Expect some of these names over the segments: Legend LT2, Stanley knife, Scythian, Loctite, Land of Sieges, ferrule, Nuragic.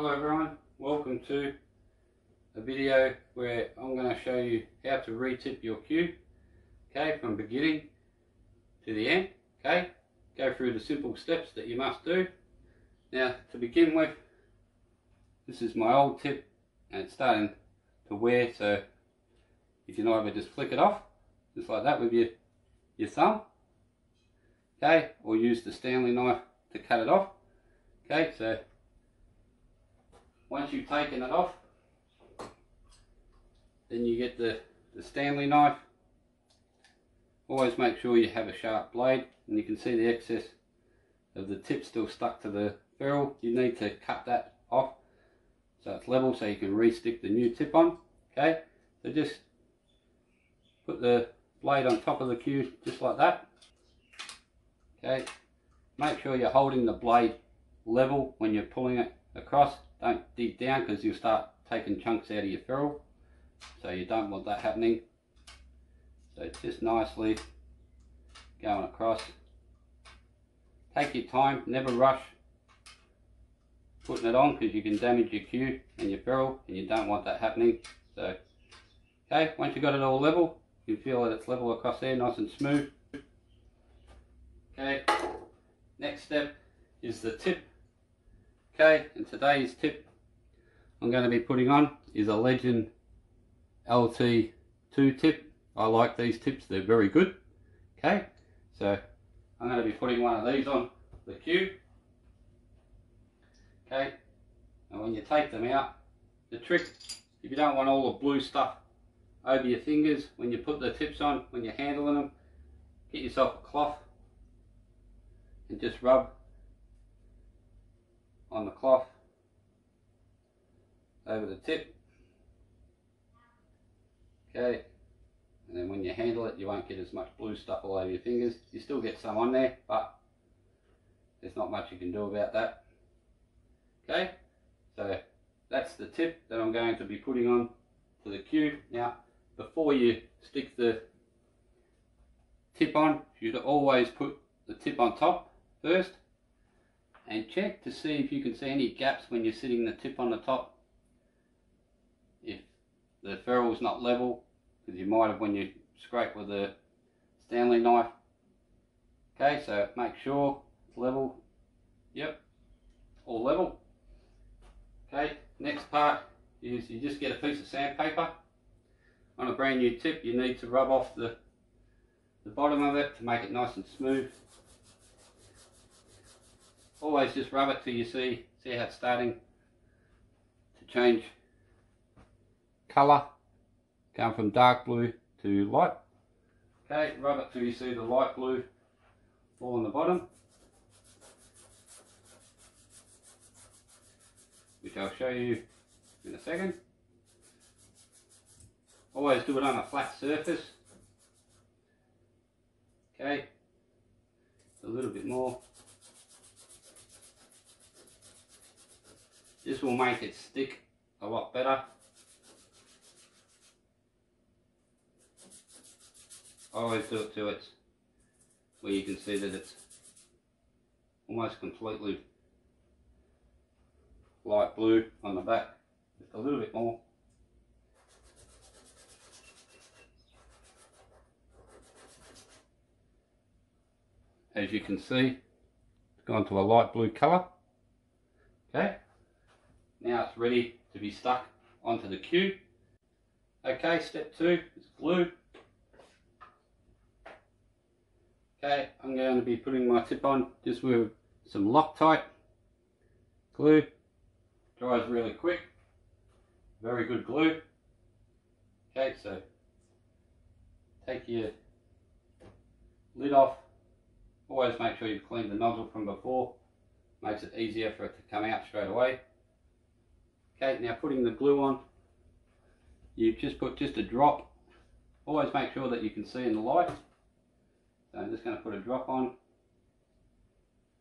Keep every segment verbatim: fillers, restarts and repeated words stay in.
Hello everyone, welcome to a video where I'm going to show you how to re-tip your cue, okay, from beginning to the end, okay, go through the simple steps that you must do. Now to begin with, this is my old tip and it's starting to wear, so you can either just flick it off, just like that with your, your thumb, okay, or use the Stanley knife to cut it off, okay, so once you've taken it off, then you get the, the Stanley knife. Always make sure you have a sharp blade, and you can see the excess of the tip still stuck to the ferrule. You need to cut that off so it's level so you can re-stick the new tip on. Okay, so just put the blade on top of the cue just like that. Okay, make sure you're holding the blade level when you're pulling it across. Don't dig down because you'll start taking chunks out of your ferrule, so you don't want that happening. So it's just nicely going across. Take your time, never rush putting it on because you can damage your cue and your ferrule, and you don't want that happening. So okay, once you've got it all level, you can feel that it's level across there, nice and smooth. Okay, next step is the tip. Okay, and today's tip I'm going to be putting on is a Legend L T two tip. I like these tips, they're very good. Okay, so I'm going to be putting one of these on the cue. Okay, and when you take them out, the trick, if you don't want all the blue stuff over your fingers when you put the tips on, when you're handling them, get yourself a cloth and just rub on the cloth over the tip, okay, and then when you handle it you won't get as much blue stuff all over your fingers. You still get some on there, but there's not much you can do about that. Okay, so that's the tip that I'm going to be putting on to the cue. Now before you stick the tip on, you should always put the tip on top first and check to see if you can see any gaps when you're sitting the tip on the top, if the ferrule is not level, because you might have when you scrape with the Stanley knife. Okay, so make sure it's level. Yep, all level. Okay, next part is you just get a piece of sandpaper. On a brand new tip you need to rub off the, the bottom of it to make it nice and smooth. Always just rub it till you see, see how it's starting to change colour, going from dark blue to light. Okay, rub it till you see the light blue all on the bottom, which I'll show you in a second. Always do it on a flat surface. Okay, a little bit more. This will make it stick a lot better. I always do it till it's where you can see that it's almost completely light blue on the back, just a little bit more. As you can see, it's gone to a light blue colour. Okay. Now it's ready to be stuck onto the cue. Okay, step two is glue. Okay, I'm going to be putting my tip on just with some Loctite glue. Dries really quick. Very good glue. Okay, so take your lid off. Always make sure you clean the nozzle from before. Makes it easier for it to come out straight away. Okay, now putting the glue on, you just put just a drop. Always make sure that you can see in the light. So I'm just going to put a drop on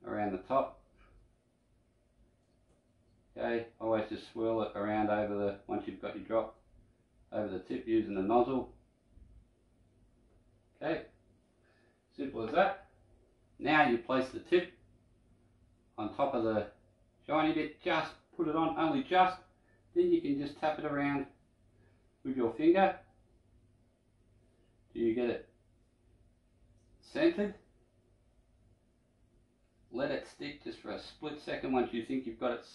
around the top. Okay, always just swirl it around over the, once you've got your drop, over the tip using the nozzle. Okay, simple as that. Now you place the tip on top of the shiny bit just put it on only just, then you can just tap it around with your finger till you get it centered. Let it stick just for a split second once you think you've got it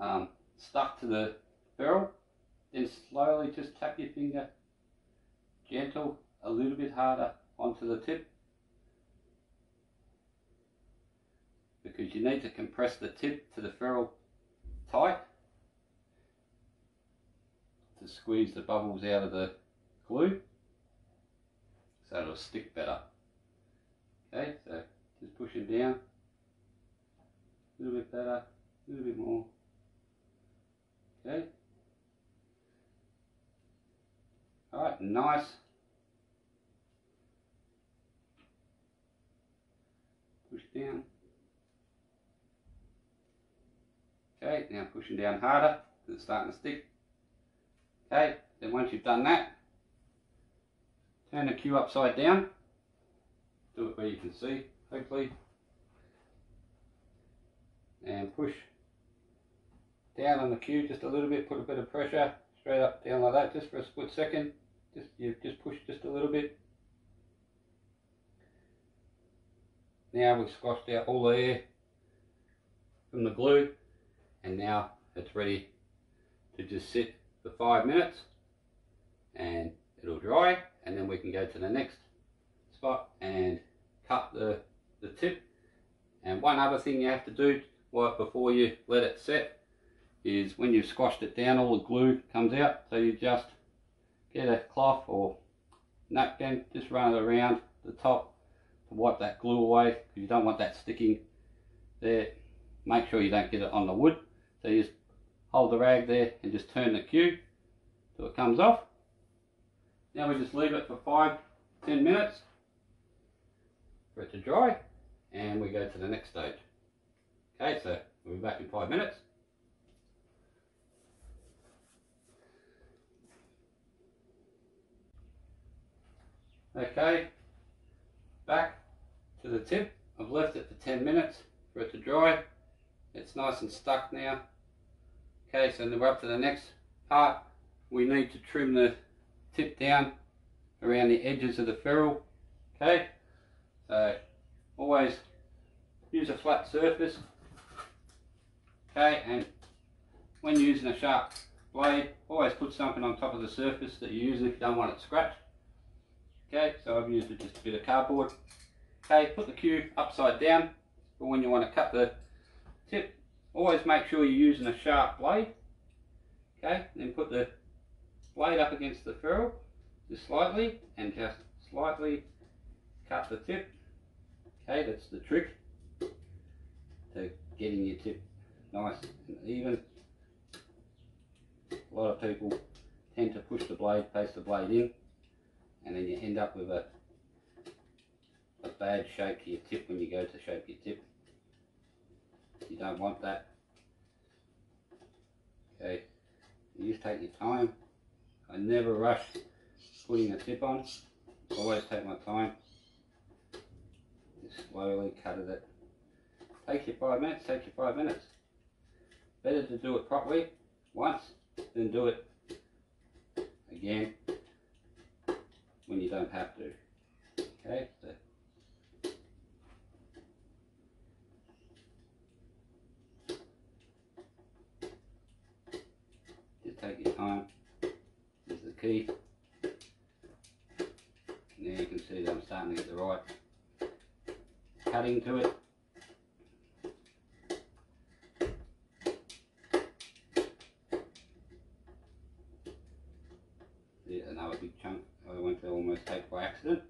um, stuck to the ferrule. Then slowly just tap your finger, gentle, a little bit harder onto the tip, because you need to compress the tip to the ferrule tight to squeeze the bubbles out of the glue so it'll stick better. Okay, so just push it down, a little bit better, a little bit more. Okay. Alright, nice. Push down. Okay, now pushing down harder because it's starting to stick. Okay, then once you've done that, turn the cue upside down. Do it where you can see, hopefully. And push down on the cue just a little bit, put a bit of pressure, straight up, down like that, just for a split second. Just you just push just a little bit. Now we've squashed out all the air from the glue, and now it's ready to just sit for five minutes and it'll dry, and then we can go to the next spot and cut the, the tip. And one other thing you have to do right before you let it set is when you've squashed it down, all the glue comes out, so you just get a cloth or napkin, just run it around the top to wipe that glue away, because you don't want that sticking there. Make sure you don't get it on the wood, so you just hold the rag there and just turn the cue till it comes off. Now we just leave it for five ten minutes for it to dry, and we go to the next stage. Okay, so we'll be back in five minutes. Okay, back to the tip. I've left it for ten minutes for it to dry. It's nice and stuck now. Okay, so then we're up to the next part. We need to trim the tip down around the edges of the ferrule. Okay, so always use a flat surface. Okay, and when you're using a sharp blade, always put something on top of the surface that you're using if you don't want it scratched. Okay, so I've used just a bit of cardboard. Okay, put the cube upside down for when you want to cut the tip. Always make sure you're using a sharp blade. Okay, then put the blade up against the ferrule, just slightly, and just slightly cut the tip. Okay, that's the trick to getting your tip nice and even. A lot of people tend to push the blade, paste the blade in, and then you end up with a, a bad shape to your tip when you go to shape your tip. You don't want that. Okay, you just take your time. I never rush putting a tip on. Always take my time. Just slowly cut it. It takes you five minutes, takes you five minutes. Better to do it properly once than do it again when you don't have to. Okay, so just take your time. This is the key. Now you can see that I'm starting to get the right cutting to it. There's another big chunk. I went to almost take by accident.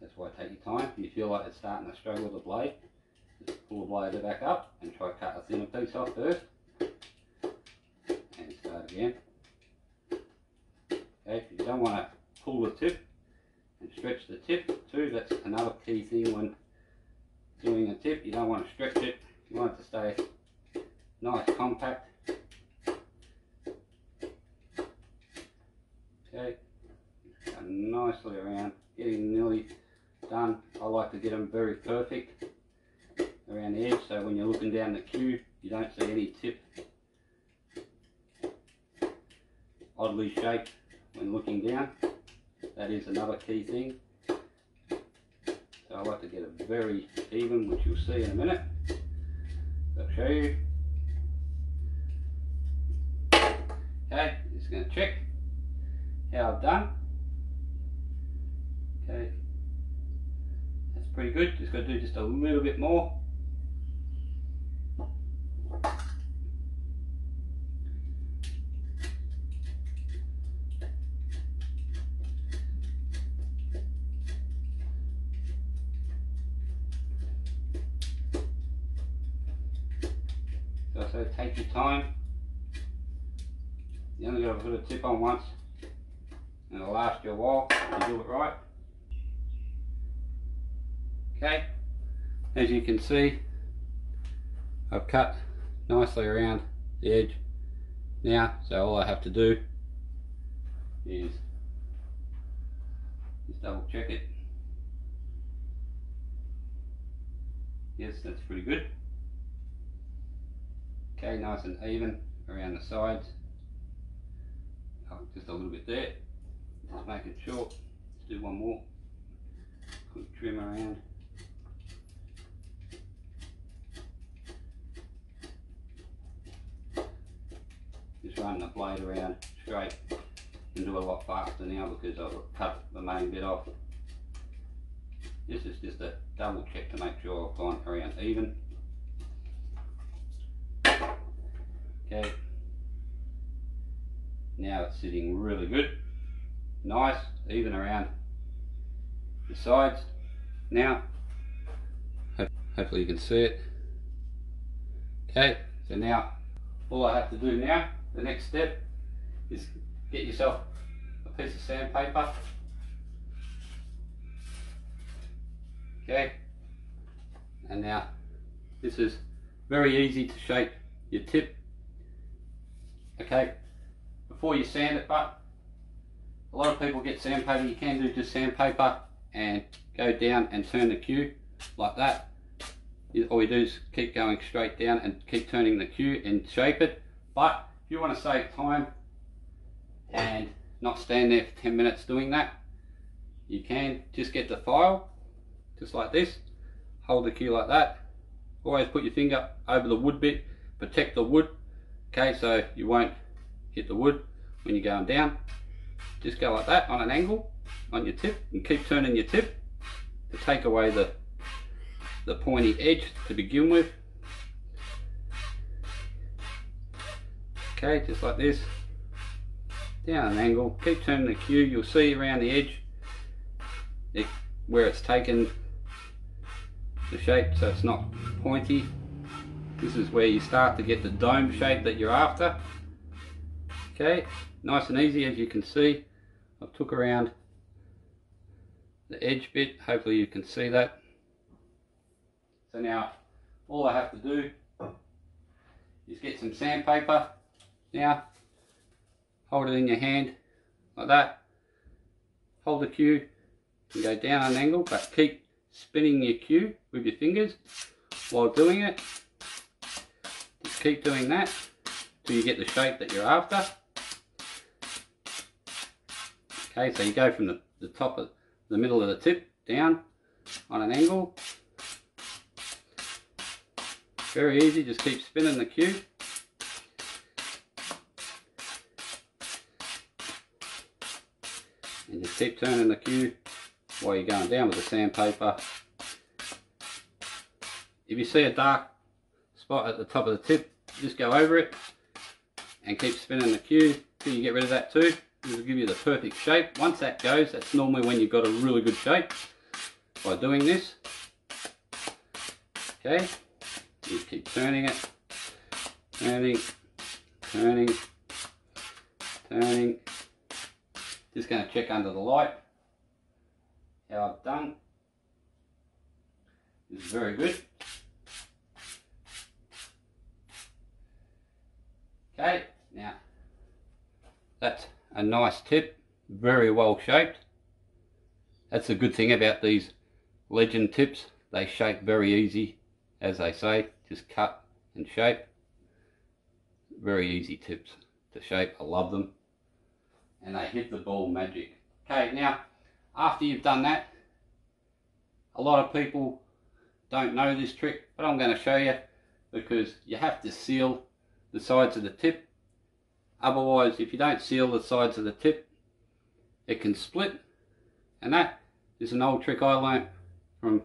That's why I take your time. If you feel like it's starting to struggle with the blade, just pull the blade back up and try to cut a thinner piece off first. And start again. Okay, if you don't want to pull the tip and stretch the tip too, that's another key thing when doing a tip. You don't want to stretch it. You want it to stay nice, compact. Okay. Nicely around, getting nearly done. I like to get them very perfect around the edge, so when you're looking down the cube you don't see any tip oddly shaped when looking down. That is another key thing. So I like to get it very even, which you'll see in a minute. I'll show you. Okay, just going to check how I've done. Okay, that's pretty good. Just got to do just a little bit more. So take your time. You only got to put a tip on once and it'll last you a while if you do it right. Okay, as you can see, I've cut nicely around the edge now, so all I have to do is just double check it. Yes, that's pretty good. Okay, nice and even around the sides. Oh, just a little bit there. Just make it short. Let's do one more. Good trim around. Just run the blade around straight. You can do it a lot faster now because I've cut the main bit off. This is just a double check to make sure I've gone around even. Okay, now it's sitting really good, nice, even around the sides. Now, hopefully you can see it. Okay, so now all I have to do now, the next step, is get yourself a piece of sandpaper. Okay, and now this is very easy to shape your tip. Okay, before you sand it, but a lot of people get sandpaper. You can do just sandpaper and go down and turn the cue like that. All you do is keep going straight down and keep turning the cue and shape it. But if you want to save time and not stand there for ten minutes doing that, you can just get the file, just like this, hold the cue like that. Always put your finger over the wood bit, protect the wood. Okay, so you won't hit the wood when you're going down. Just go like that on an angle on your tip and keep turning your tip to take away the, the pointy edge to begin with. Okay, just like this. Down an angle, keep turning the cue. You'll see around the edge it, where it's taken the shape so it's not pointy. This is where you start to get the dome shape that you're after. Okay, nice and easy. As you can see, I've took around the edge bit. Hopefully you can see that. So now all I have to do is get some sandpaper. Now hold it in your hand like that, hold the cue and go down an angle, but keep spinning your cue with your fingers while doing it. Keep doing that till you get the shape that you're after. Okay, so you go from the, the top of the middle of the tip down on an angle. Very easy, just keep spinning the cue. And just keep turning the cue while you're going down with the sandpaper. If you see a dark spot at the top of the tip, just go over it and keep spinning the cue till you get rid of that too. This will give you the perfect shape. Once that goes, that's normally when you've got a really good shape by doing this. Okay, you keep turning it, turning, turning, turning. Just going to check under the light how I've done. This is very good. Okay, now that's a nice tip, very well shaped. That's the good thing about these Legend tips, they shape very easy, as they say, just cut and shape. Very easy tips to shape, I love them. and they hit the ball magic. Okay, now after you've done that, a lot of people don't know this trick, but I'm going to show you, because you have to seal the sides of the tip. Otherwise, if you don't seal the sides of the tip, it can split. And that is an old trick I learned from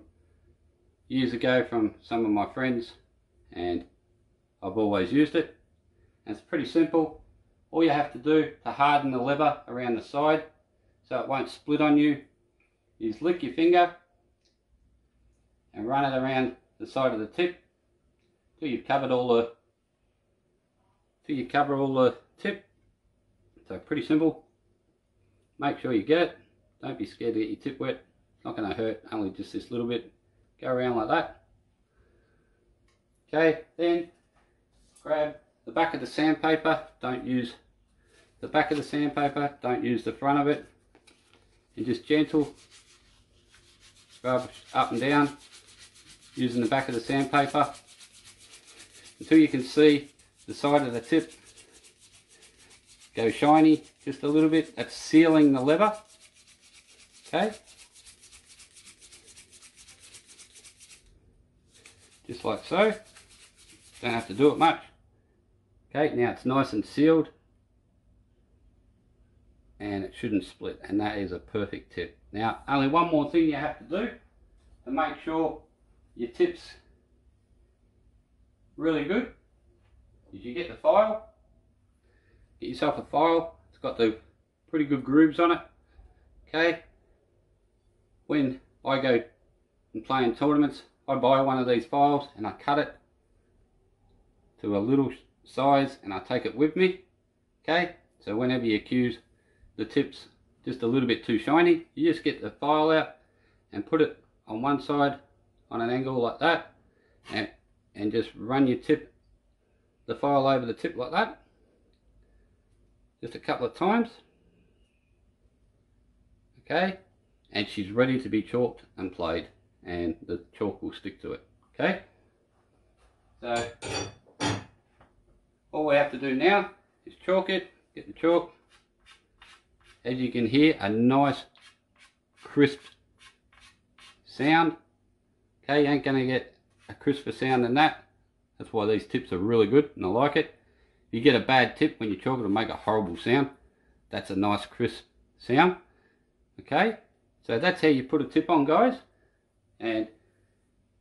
years ago from some of my friends, and I've always used it. And it's pretty simple. All you have to do to harden the leather around the side so it won't split on you is lick your finger and run it around the side of the tip till you've covered all the till you cover all the tip. So pretty simple. Make sure you get it. Don't be scared to get your tip wet. It's not going to hurt, only just this little bit. Go around like that. Okay, then grab the back of the sandpaper. Don't use the back of the sandpaper. Don't use the front of it. And just gentle rub up and down using the back of the sandpaper until you can see the side of the tip go shiny just a little bit. That's sealing the leather. Okay, just like so. Don't have to do it much. Okay, now it's nice and sealed and it shouldn't split, and that is a perfect tip. Now only one more thing you have to do to make sure your tip's really good is you get the file, get yourself a file, it's got the pretty good grooves on it. Okay, when I go and play in tournaments, I buy one of these files and I cut it to a little size and I take it with me. Okay, so whenever you accuse the tip's just a little bit too shiny, you just get the file out and put it on one side on an angle like that, and and just run your tip, the file over the tip like that, just a couple of times. Okay, and she's ready to be chalked and played, and the chalk will stick to it. Okay, so all we have to do now is chalk it, get the chalk. As you can hear, a nice crisp sound. Okay, you ain't going to get a crisper sound than that. That's why these tips are really good and I like it. If you get a bad tip when you chalk, it'll make a horrible sound. That's a nice crisp sound. Okay, so that's how you put a tip on, guys. And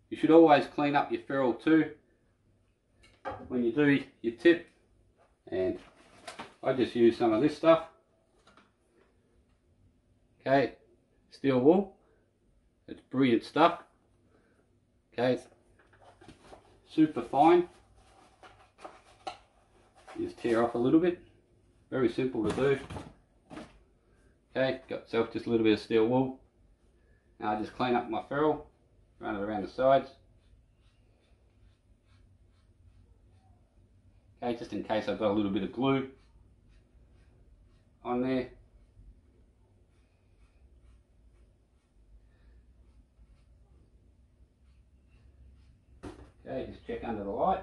you should always clean up your ferrule too when you do your tip. And I just use some of this stuff. Okay, steel wool, it's brilliant stuff. Okay, it's super fine. You just tear off a little bit, very simple to do. Okay, got myself just a little bit of steel wool. Now I just clean up my ferrule, run it around the sides. Okay, just in case I've got a little bit of glue on there. Okay, just check under the light.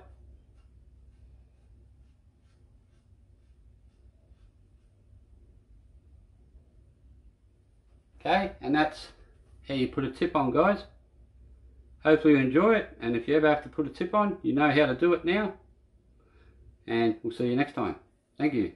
Okay, and that's how you put a tip on, guys. Hopefully you enjoy it, and if you ever have to put a tip on, you know how to do it now. And we'll see you next time. Thank you.